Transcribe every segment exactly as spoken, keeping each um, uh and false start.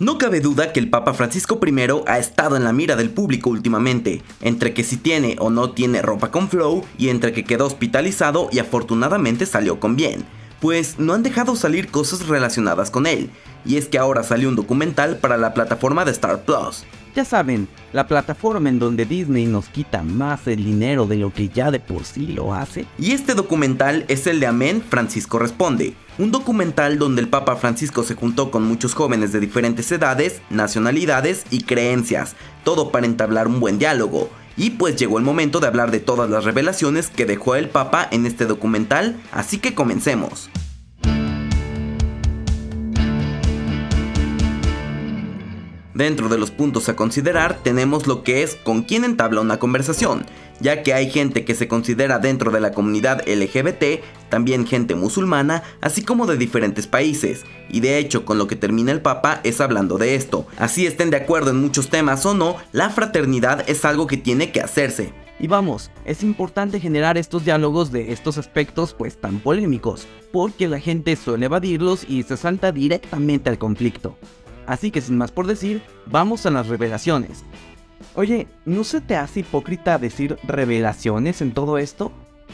No cabe duda que el Papa Francisco primero ha estado en la mira del público últimamente, entre que si tiene o no tiene ropa con flow y entre que quedó hospitalizado y afortunadamente salió con bien, pues no han dejado salir cosas relacionadas con él, y es que ahora salió un documental para la plataforma de Star Plus. Ya saben, la plataforma en donde Disney nos quita más el dinero de lo que ya de por sí lo hace. Y este documental es el de Amén: Francisco Responde, un documental donde el Papa Francisco se juntó con muchos jóvenes de diferentes edades, nacionalidades y creencias, todo para entablar un buen diálogo. Y pues llegó el momento de hablar de todas las revelaciones que dejó el Papa en este documental, así que comencemos. Dentro de los puntos a considerar tenemos lo que es con quién entabla una conversación, ya que hay gente que se considera dentro de la comunidad L G B T, también gente musulmana, así como de diferentes países, y de hecho con lo que termina el Papa es hablando de esto. Así estén de acuerdo en muchos temas o no, la fraternidad es algo que tiene que hacerse. Y vamos, es importante generar estos diálogos de estos aspectos pues tan polémicos, porque la gente suele evadirlos y se salta directamente al conflicto. Así que sin más por decir, vamos a las revelaciones. Oye, ¿no se te hace hipócrita decir revelaciones en todo esto?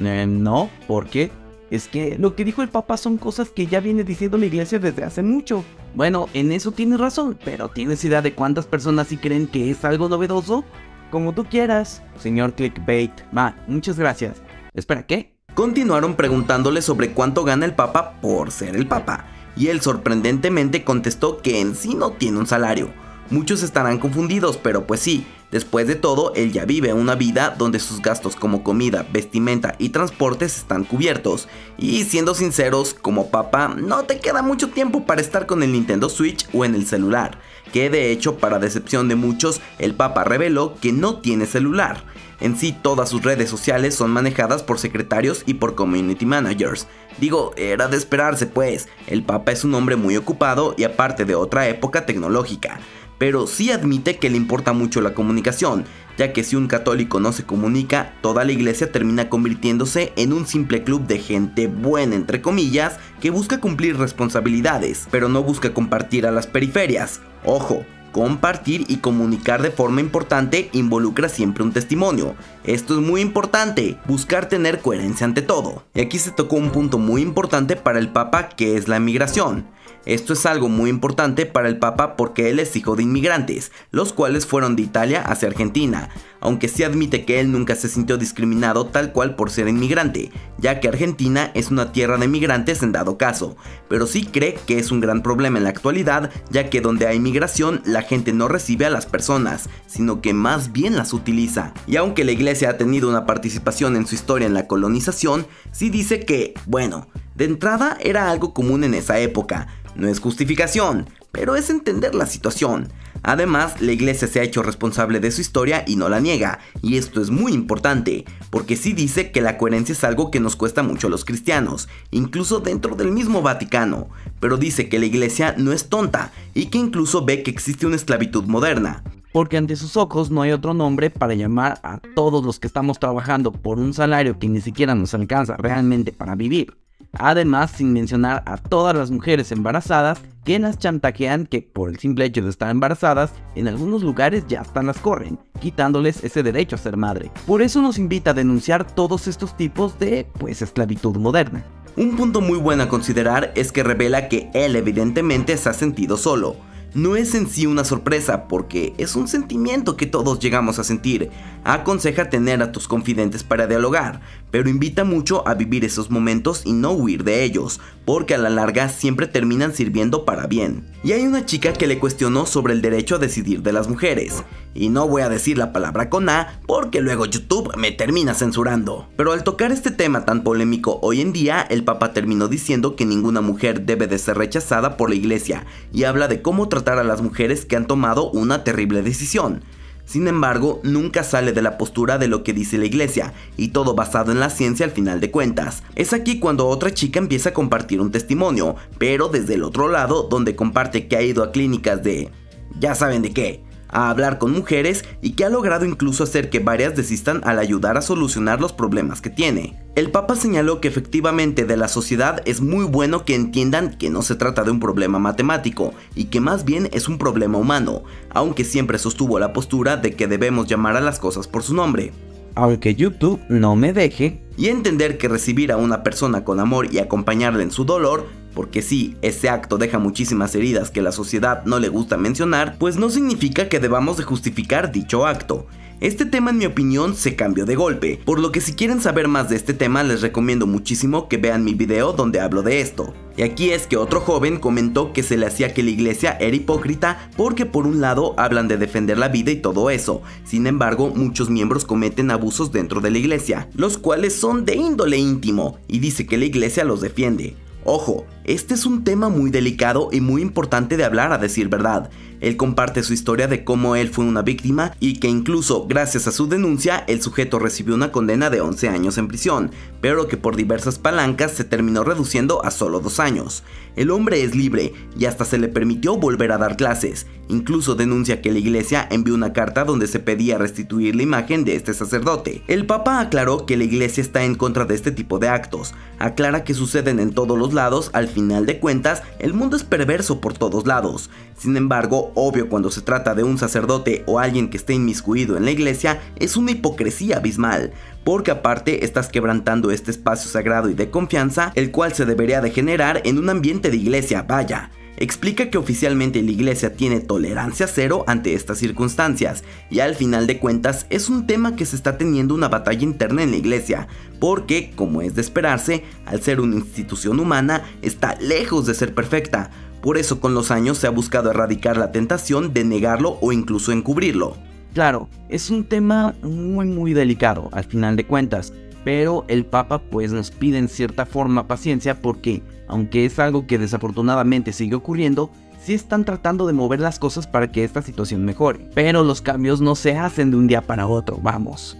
Eh, no, ¿por qué? Es que lo que dijo el Papa son cosas que ya viene diciendo la iglesia desde hace mucho. Bueno, en eso tienes razón, pero ¿tienes idea de cuántas personas sí creen que es algo novedoso? Como tú quieras, señor clickbait. Va, muchas gracias. Espera, ¿qué? Continuaron preguntándole sobre cuánto gana el Papa por ser el Papa. Y él sorprendentemente contestó que en sí no tiene un salario. Muchos estarán confundidos, pero pues sí, después de todo él ya vive una vida donde sus gastos como comida, vestimenta y transportes están cubiertos. Y siendo sinceros, como papá, no te queda mucho tiempo para estar con el Nintendo Switch o en el celular, que de hecho para decepción de muchos, el Papa reveló que no tiene celular. En sí, todas sus redes sociales son manejadas por secretarios y por community managers. Digo, era de esperarse pues, el Papa es un hombre muy ocupado y aparte de otra época tecnológica. Pero sí admite que le importa mucho la comunicación, ya que si un católico no se comunica, toda la iglesia termina convirtiéndose en un simple club de gente buena entre comillas, que busca cumplir responsabilidades, pero no busca compartir a las periferias. Ojo, compartir y comunicar de forma importante involucra siempre un testimonio. Esto es muy importante, buscar tener coherencia ante todo. Y aquí se tocó un punto muy importante para el Papa, que es la migración. Esto es algo muy importante para el Papa porque él es hijo de inmigrantes, los cuales fueron de Italia hacia Argentina, aunque sí admite que él nunca se sintió discriminado tal cual por ser inmigrante, ya que Argentina es una tierra de migrantes en dado caso, pero sí cree que es un gran problema en la actualidad, ya que donde hay migración la gente no recibe a las personas, sino que más bien las utiliza. Y aunque la iglesia ha tenido una participación en su historia en la colonización, sí dice que, bueno, de entrada era algo común en esa época. No es justificación, pero es entender la situación. Además, la iglesia se ha hecho responsable de su historia y no la niega, y esto es muy importante, porque sí dice que la coherencia es algo que nos cuesta mucho a los cristianos, incluso dentro del mismo Vaticano, pero dice que la iglesia no es tonta y que incluso ve que existe una esclavitud moderna. Porque ante sus ojos no hay otro nombre para llamar a todos los que estamos trabajando por un salario que ni siquiera nos alcanza realmente para vivir. Además, sin mencionar a todas las mujeres embarazadas que las chantajean, que por el simple hecho de estar embarazadas, en algunos lugares ya hasta las corren, quitándoles ese derecho a ser madre. Por eso nos invita a denunciar todos estos tipos de, pues, esclavitud moderna. Un punto muy bueno a considerar es que revela que él evidentemente se ha sentido solo. No es en sí una sorpresa, porque es un sentimiento que todos llegamos a sentir. Aconseja tener a tus confidentes para dialogar, pero invita mucho a vivir esos momentos y no huir de ellos, porque a la larga siempre terminan sirviendo para bien. Y hay una chica que le cuestionó sobre el derecho a decidir de las mujeres, y no voy a decir la palabra con A, porque luego YouTube me termina censurando. Pero al tocar este tema tan polémico hoy en día, el Papa terminó diciendo que ninguna mujer debe de ser rechazada por la iglesia, y habla de cómo tratar a las mujeres que han tomado una terrible decisión. Sin embargo, nunca sale de la postura de lo que dice la iglesia, y todo basado en la ciencia al final de cuentas. Es aquí cuando otra chica empieza a compartir un testimonio, pero desde el otro lado, donde comparte que ha ido a clínicas de, ya saben de qué, a hablar con mujeres y que ha logrado incluso hacer que varias desistan al ayudar a solucionar los problemas que tiene. El Papa señaló que efectivamente de la sociedad es muy bueno que entiendan que no se trata de un problema matemático y que más bien es un problema humano, aunque siempre sostuvo la postura de que debemos llamar a las cosas por su nombre. Aunque YouTube no me deje. Y entender que recibir a una persona con amor y acompañarla en su dolor, porque sí, ese acto deja muchísimas heridas que la sociedad no le gusta mencionar, pues no significa que debamos de justificar dicho acto. Este tema, en mi opinión, se cambió de golpe, por lo que si quieren saber más de este tema les recomiendo muchísimo que vean mi video donde hablo de esto. Y aquí es que otro joven comentó que se le hacía que la iglesia era hipócrita porque por un lado hablan de defender la vida y todo eso, sin embargo muchos miembros cometen abusos dentro de la iglesia, los cuales son de índole íntimo, y dice que la iglesia los defiende. Ojo, este es un tema muy delicado y muy importante de hablar a decir verdad. Él comparte su historia de cómo él fue una víctima y que incluso gracias a su denuncia el sujeto recibió una condena de once años en prisión, pero que por diversas palancas se terminó reduciendo a solo dos años. El hombre es libre y hasta se le permitió volver a dar clases. Incluso denuncia que la iglesia envió una carta donde se pedía restituir la imagen de este sacerdote. El Papa aclaró que la iglesia está en contra de este tipo de actos. Aclara que suceden en todos los lados, al final de cuentas el mundo es perverso por todos lados. Sin embargo, obvio, cuando se trata de un sacerdote o alguien que esté inmiscuido en la iglesia es una hipocresía abismal, porque aparte estás quebrantando este espacio sagrado y de confianza, el cual se debería de generar en un ambiente de iglesia, vaya. Explica que oficialmente la iglesia tiene tolerancia cero ante estas circunstancias y al final de cuentas es un tema que se está teniendo una batalla interna en la iglesia porque, como es de esperarse, al ser una institución humana está lejos de ser perfecta. Por eso con los años se ha buscado erradicar la tentación de negarlo o incluso encubrirlo. Claro, es un tema muy muy delicado al final de cuentas, pero el Papa pues nos pide en cierta forma paciencia porque, aunque es algo que desafortunadamente sigue ocurriendo, sí están tratando de mover las cosas para que esta situación mejore. Pero los cambios no se hacen de un día para otro, vamos.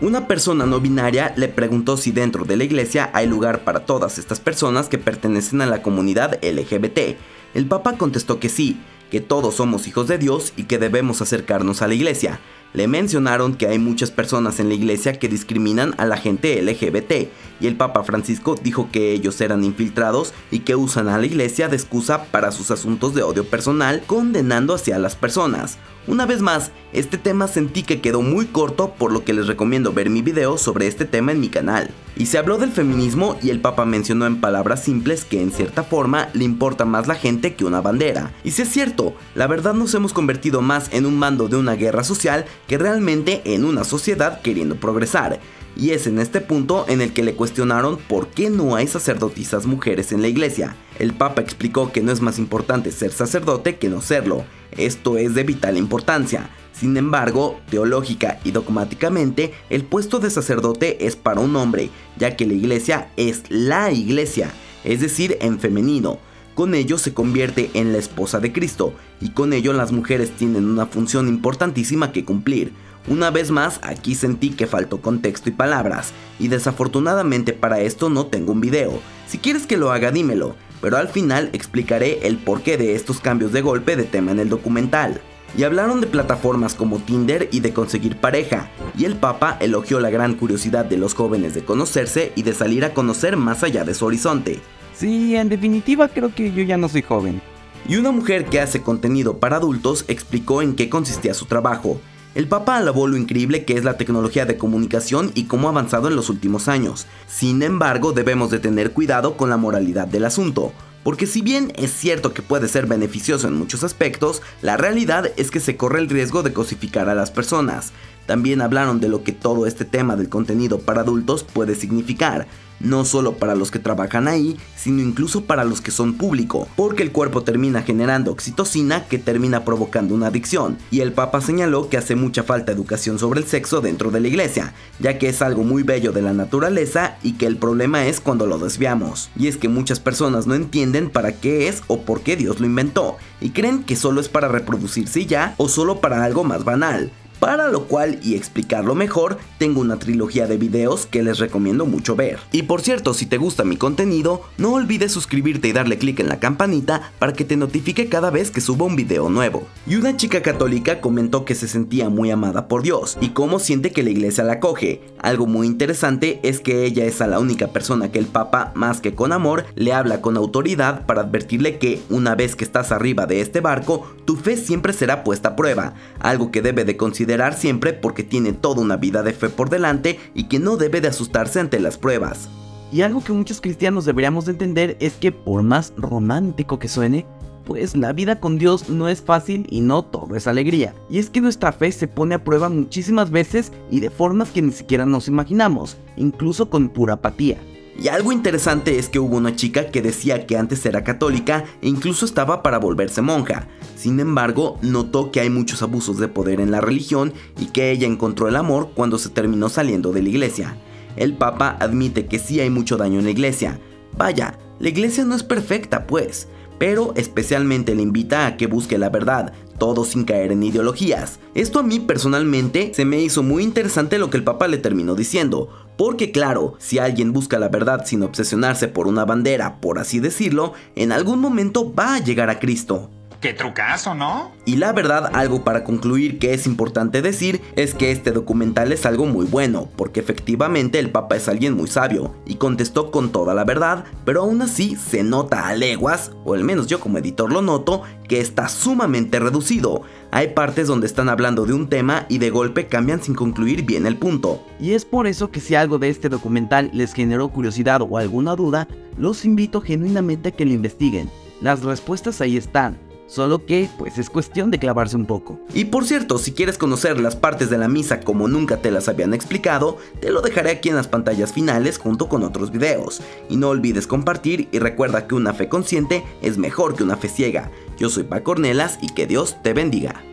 Una persona no binaria le preguntó si dentro de la iglesia hay lugar para todas estas personas que pertenecen a la comunidad L G B T. El Papa contestó que sí, que todos somos hijos de Dios y que debemos acercarnos a la iglesia. Le mencionaron que hay muchas personas en la iglesia que discriminan a la gente L G B T y el Papa Francisco dijo que ellos eran infiltrados y que usan a la iglesia de excusa para sus asuntos de odio personal, condenando hacia las personas. Una vez más, este tema sentí que quedó muy corto, por lo que les recomiendo ver mi video sobre este tema en mi canal. Y se habló del feminismo y el Papa mencionó en palabras simples que en cierta forma le importa más la gente que una bandera. Y si es cierto, la verdad nos hemos convertido más en un mando de una guerra social que realmente en una sociedad queriendo progresar. Y es en este punto en el que le cuestionaron por qué no hay sacerdotisas mujeres en la iglesia. El Papa explicó que no es más importante ser sacerdote que no serlo, esto es de vital importancia. Sin embargo, teológica y dogmáticamente, el puesto de sacerdote es para un hombre, ya que la iglesia es la iglesia, es decir, en femenino. Con ello se convierte en la esposa de Cristo, y con ello las mujeres tienen una función importantísima que cumplir. Una vez más, aquí sentí que faltó contexto y palabras, y desafortunadamente para esto no tengo un video. Si quieres que lo haga, dímelo, pero al final explicaré el porqué de estos cambios de golpe de tema en el documental. Y hablaron de plataformas como Tinder y de conseguir pareja, y el Papa elogió la gran curiosidad de los jóvenes de conocerse y de salir a conocer más allá de su horizonte. Sí, en definitiva creo que yo ya no soy joven. Y una mujer que hace contenido para adultos explicó en qué consistía su trabajo. El Papa alabó lo increíble que es la tecnología de comunicación y cómo ha avanzado en los últimos años. Sin embargo, debemos de tener cuidado con la moralidad del asunto, porque si bien es cierto que puede ser beneficioso en muchos aspectos, la realidad es que se corre el riesgo de cosificar a las personas. También hablaron de lo que todo este tema del contenido para adultos puede significar, no solo para los que trabajan ahí, sino incluso para los que son público, porque el cuerpo termina generando oxitocina que termina provocando una adicción, y el Papa señaló que hace mucha falta educación sobre el sexo dentro de la iglesia, ya que es algo muy bello de la naturaleza y que el problema es cuando lo desviamos, y es que muchas personas no entienden para qué es o por qué Dios lo inventó, y creen que solo es para reproducirse ya o solo para algo más banal. para lo cual y explicarlo mejor, tengo una trilogía de videos que les recomiendo mucho ver. Y por cierto, si te gusta mi contenido, no olvides suscribirte y darle clic en la campanita para que te notifique cada vez que suba un video nuevo. Y una chica católica comentó que se sentía muy amada por Dios y cómo siente que la iglesia la acoge. Algo muy interesante es que ella es a la única persona que el Papa, más que con amor, le habla con autoridad para advertirle que una vez que estás arriba de este barco, tu fe siempre será puesta a prueba, algo que debe de considerar siempre porque tiene toda una vida de fe por delante y que no debe de asustarse ante las pruebas. Y algo que muchos cristianos deberíamos de entender es que por más romántico que suene, pues la vida con Dios no es fácil y no todo es alegría. Y es que nuestra fe se pone a prueba muchísimas veces y de formas que ni siquiera nos imaginamos, incluso con pura apatía. Y algo interesante es que hubo una chica que decía que antes era católica e incluso estaba para volverse monja. Sin embargo, notó que hay muchos abusos de poder en la religión y que ella encontró el amor cuando se terminó saliendo de la iglesia. El Papa admite que sí hay mucho daño en la iglesia. Vaya, la iglesia no es perfecta, pues, pero especialmente le invita a que busque la verdad, todo sin caer en ideologías. Esto a mí personalmente se me hizo muy interesante lo que el Papa le terminó diciendo, porque claro, si alguien busca la verdad sin obsesionarse por una bandera, por así decirlo, en algún momento va a llegar a Cristo. ¡Qué trucazo!, ¿no? Y la verdad, algo para concluir que es importante decir es que este documental es algo muy bueno, porque efectivamente el Papa es alguien muy sabio y contestó con toda la verdad, pero aún así se nota a leguas, o al menos yo como editor lo noto, que está sumamente reducido. Hay partes donde están hablando de un tema y de golpe cambian sin concluir bien el punto. Y es por eso que si algo de este documental les generó curiosidad o alguna duda, los invito genuinamente a que lo investiguen. Las respuestas ahí están. Solo que, pues es cuestión de clavarse un poco. Y por cierto, si quieres conocer las partes de la misa como nunca te las habían explicado, te lo dejaré aquí en las pantallas finales junto con otros videos. Y no olvides compartir y recuerda que una fe consciente es mejor que una fe ciega. Yo soy Paco Cornelas y que Dios te bendiga.